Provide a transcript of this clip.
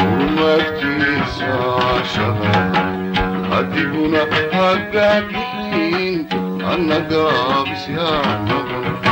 ومبكي ساعة شهر حبيبنا مجانين عنك عابس يا نور.